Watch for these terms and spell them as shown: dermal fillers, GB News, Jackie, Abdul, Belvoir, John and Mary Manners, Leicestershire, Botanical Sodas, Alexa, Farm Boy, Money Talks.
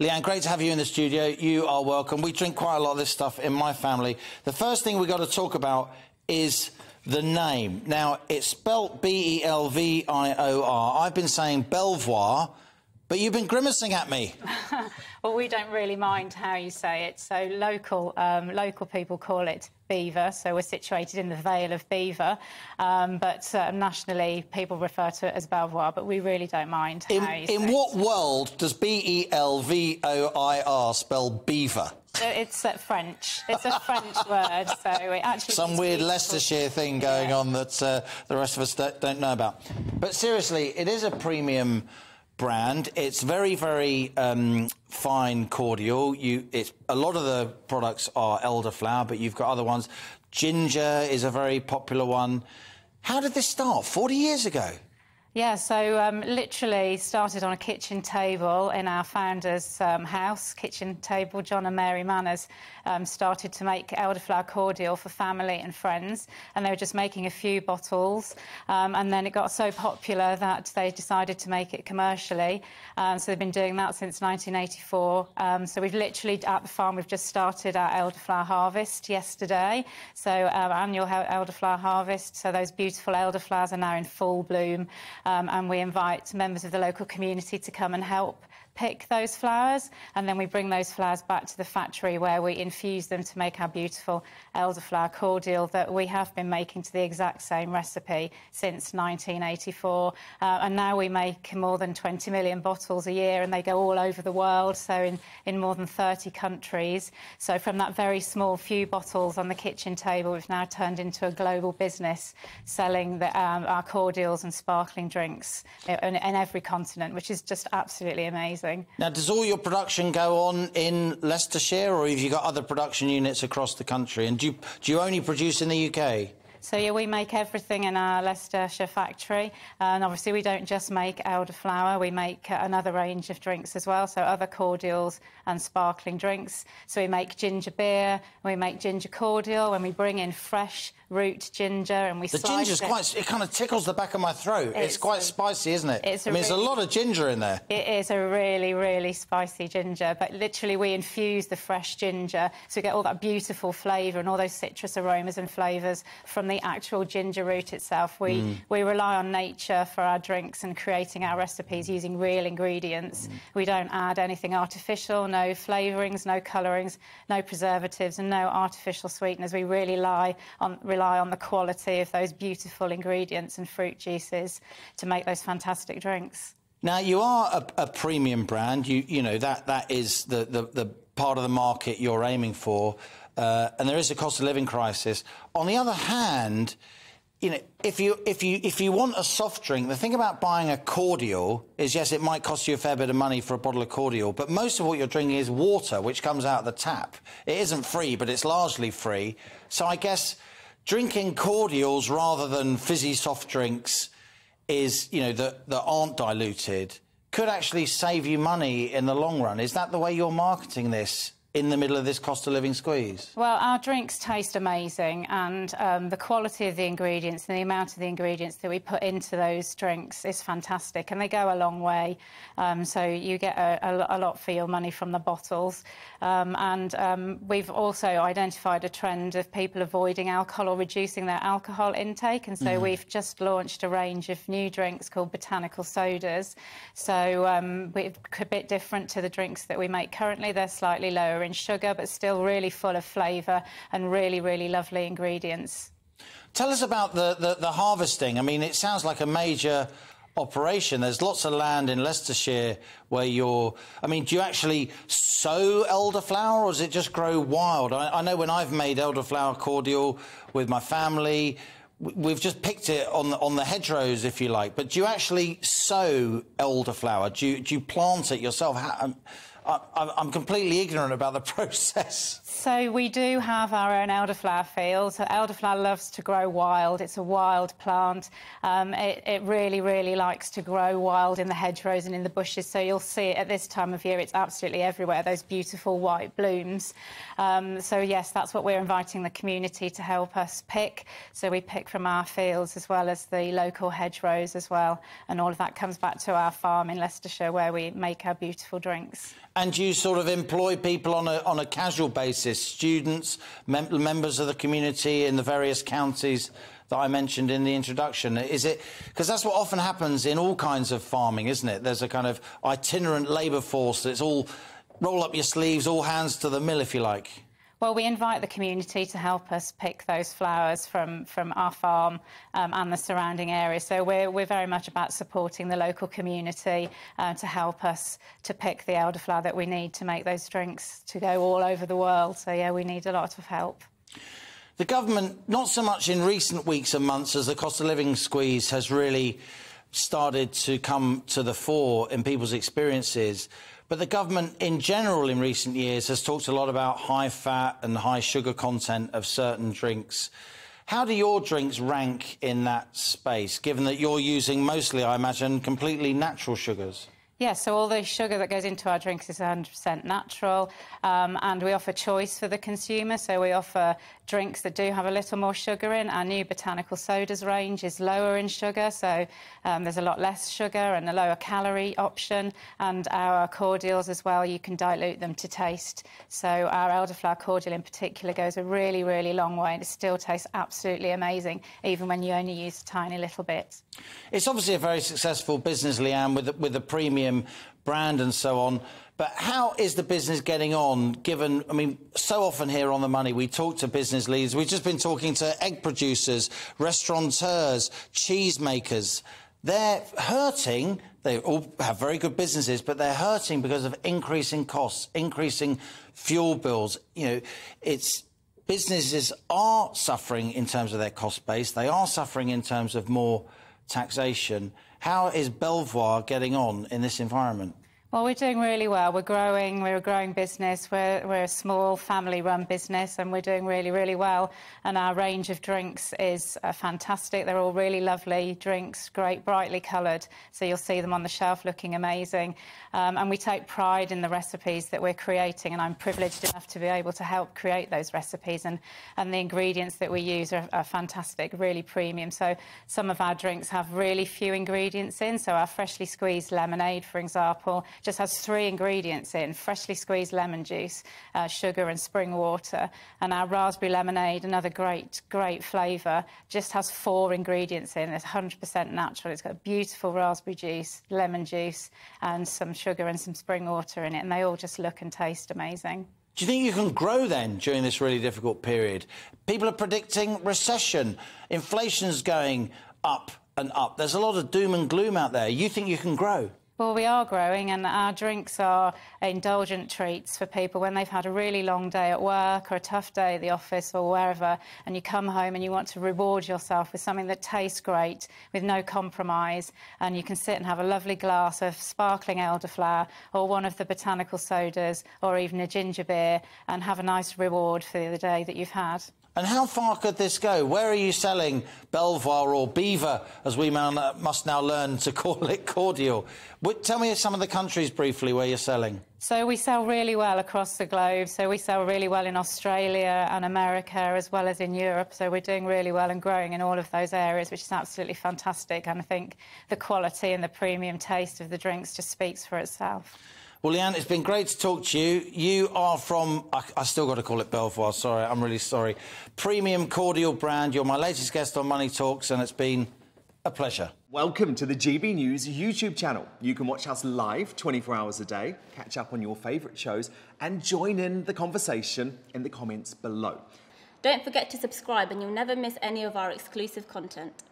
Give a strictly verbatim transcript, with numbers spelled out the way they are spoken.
Leanne, great to have you in the studio. You are welcome. We drink quite a lot of this stuff in my family. The first thing we've got to talk about is the name. Now, it's spelt B E L V I O R. I've been saying Belvoir, but you've been grimacing at me. Well, we don't really mind how you say it. So local, um, local people call it Beaver, so we're situated in the Vale of Beaver, um, but uh, nationally people refer to it as Belvoir, but we really don't mind. In, how you in say what it. world does B E L V O I R spell Beaver? So it's uh, French. It's a French word, so it actually... Some weird Leicestershire thing going yeah. on that uh, the rest of us don't know about. But seriously, it is a premium brand. It's very, very um, fine cordial. You, it's a lot of the products are elderflower, but you've got other ones. Ginger is a very popular one. How did this start? Forty years ago. Yeah, so um, literally started on a kitchen table in our founder's um, house, kitchen table. John and Mary Manners um, started to make elderflower cordial for family and friends, and they were just making a few bottles, um, and then it got so popular that they decided to make it commercially, um, so they've been doing that since nineteen eighty-four. Um, so we've literally, at the farm, we've just started our elderflower harvest yesterday, so our annual elderflower harvest, so those beautiful elderflowers are now in full bloom. Um, and we invite members of the local community to come and help pick those flowers, and then we bring those flowers back to the factory where we infuse them to make our beautiful elderflower cordial that we have been making to the exact same recipe since nineteen eighty-four. Uh, and now we make more than twenty million bottles a year, and they go all over the world, so in, in more than thirty countries. So from that very small few bottles on the kitchen table, we've now turned into a global business selling the, um, our cordials and sparkling drinks in, in every continent, which is just absolutely amazing. Now, does all your production go on in Leicestershire, or have you got other production units across the country? And do you, do you only produce in the U K? So, yeah, we make everything in our Leicestershire factory, and obviously we don't just make elderflower, we make another range of drinks as well, so other cordials and sparkling drinks. So we make ginger beer, we make ginger cordial, and we bring in fresh root ginger, and we the slice ginger's it. quite, it kind of tickles the back of my throat. It's, it's quite a, spicy, isn't it? It's I mean, really, there's a lot of ginger in there. It is a really, really spicy ginger, but literally we infuse the fresh ginger, so we get all that beautiful flavour and all those citrus aromas and flavours from the actual ginger root itself. We mm. we rely on nature for our drinks and creating our recipes using real ingredients. Mm. We don't add anything artificial, no flavourings, no colourings, no preservatives, and no artificial sweeteners. We really rely on rely on the quality of those beautiful ingredients and fruit juices to make those fantastic drinks. Now, you are a, a premium brand. You you know that that is the the, the part of the market you're aiming for. Uh, and there is a cost of living crisis. On the other hand, you know, if you if you if you want a soft drink, the thing about buying a cordial is, yes, it might cost you a fair bit of money for a bottle of cordial, but most of what you're drinking is water, which comes out of the tap. It isn't free, but it's largely free. So I guess drinking cordials rather than fizzy soft drinks is, you know, that that aren't diluted, could actually save you money in the long run. Is that the way you're marketing this in the middle of this cost-of-living squeeze? Well, our drinks taste amazing, and um, the quality of the ingredients and the amount of the ingredients that we put into those drinks is fantastic, and they go a long way. Um, so you get a, a lot for your money from the bottles. Um, and um, we've also identified a trend of people avoiding alcohol or reducing their alcohol intake, and so mm. we've just launched a range of new drinks called Botanical Sodas. So um, we're a bit different to the drinks that we make currently. They're slightly lower in sugar, but still really full of flavour and really, really lovely ingredients. Tell us about the, the, the harvesting. I mean, it sounds like a major operation. There's lots of land in Leicestershire where you're... I mean, do you actually sow elderflower, or does it just grow wild? I, I know when I've made elderflower cordial with my family, we've just picked it on the, on the hedgerows, if you like. But do you actually sow elderflower? Do you, do you plant it yourself? How, I'm completely ignorant about the process. So we do have our own elderflower field. So elderflower loves to grow wild. It's a wild plant. Um, it, it really, really likes to grow wild in the hedgerows and in the bushes. So you'll see it at this time of year. It's absolutely everywhere, those beautiful white blooms. Um, so, yes, that's what we're inviting the community to help us pick. So we pick from our fields as well as the local hedgerows as well. And all of that comes back to our farm in Leicestershire where we make our beautiful drinks. And you sort of employ people on a, on a casual basis, students, mem members of the community in the various counties that I mentioned in the introduction. Is it... Because that's what often happens in all kinds of farming, isn't it? There's a kind of itinerant labour force that's all... roll up your sleeves, all hands to the mill, if you like. Well, we invite the community to help us pick those flowers from, from our farm um, and the surrounding area. So we're, we're very much about supporting the local community uh, to help us to pick the elderflower that we need to make those drinks to go all over the world. So, yeah, we need a lot of help. The government, not so much in recent weeks and months as the cost of living squeeze has really started to come to the fore in people's experiences. But the government in general in recent years has talked a lot about high fat and high sugar content of certain drinks. How do your drinks rank in that space, given that you're using mostly, I imagine, completely natural sugars? Yeah, so all the sugar that goes into our drinks is one hundred percent natural, um, and we offer choice for the consumer, so we offer drinks that do have a little more sugar in. Our new Botanical Sodas range is lower in sugar, so um, there's a lot less sugar and a lower calorie option, and our cordials as well, you can dilute them to taste. So our elderflower cordial in particular goes a really, really long way, and it still tastes absolutely amazing, even when you only use a tiny little bit. It's obviously a very successful business, Leanne, with the, with the premium brand and so on, but how is the business getting on, given, I mean, so often here on The Money we talk to business leaders. We've just been talking to egg producers, restaurateurs, cheese makers. They're hurting. They all have very good businesses, but they're hurting because of increasing costs, increasing fuel bills. You know, it's... businesses are suffering in terms of their cost base. They are suffering in terms of more taxation. How is Belvoir getting on in this environment? Well, we're doing really well. We're growing. We're a growing business. We're, we're a small family-run business, and we're doing really, really well. And our range of drinks is uh, fantastic. They're all really lovely drinks, great, brightly coloured. So you'll see them on the shelf looking amazing. Um, and we take pride in the recipes that we're creating, and I'm privileged enough to be able to help create those recipes. And, and the ingredients that we use are, are fantastic, really premium. So some of our drinks have really few ingredients in. So our freshly squeezed lemonade, for example, just has three ingredients in: freshly squeezed lemon juice, uh, sugar and spring water. And our raspberry lemonade, another great, great flavour, just has four ingredients in. It's one hundred percent natural. It's got beautiful raspberry juice, lemon juice and some sugar and some spring water in it, and they all just look and taste amazing. Do you think you can grow, then, during this really difficult period? People are predicting recession. Inflation's going up and up. There's a lot of doom and gloom out there. You think you can grow? Well, we are growing, and our drinks are indulgent treats for people when they've had a really long day at work or a tough day at the office or wherever, and you come home and you want to reward yourself with something that tastes great, with no compromise, and you can sit and have a lovely glass of sparkling elderflower or one of the Botanical Sodas or even a ginger beer and have a nice reward for the day that you've had. And how far could this go? Where are you selling Belvoir, or Beaver, as we must now learn to call it, cordial? Tell me some of the countries briefly where you're selling. So we sell really well across the globe. So we sell really well in Australia and America, as well as in Europe. So we're doing really well and growing in all of those areas, which is absolutely fantastic. And I think the quality and the premium taste of the drinks just speaks for itself. Well, Leanne, it's been great to talk to you. You are from... I, I still got to call it Belvoir, sorry, I'm really sorry. Premium cordial brand. You're my latest guest on Money Talks, and it's been a pleasure. Welcome to the G B News YouTube channel. You can watch us live twenty-four hours a day, catch up on your favourite shows, and join in the conversation in the comments below. Don't forget to subscribe, and you'll never miss any of our exclusive content.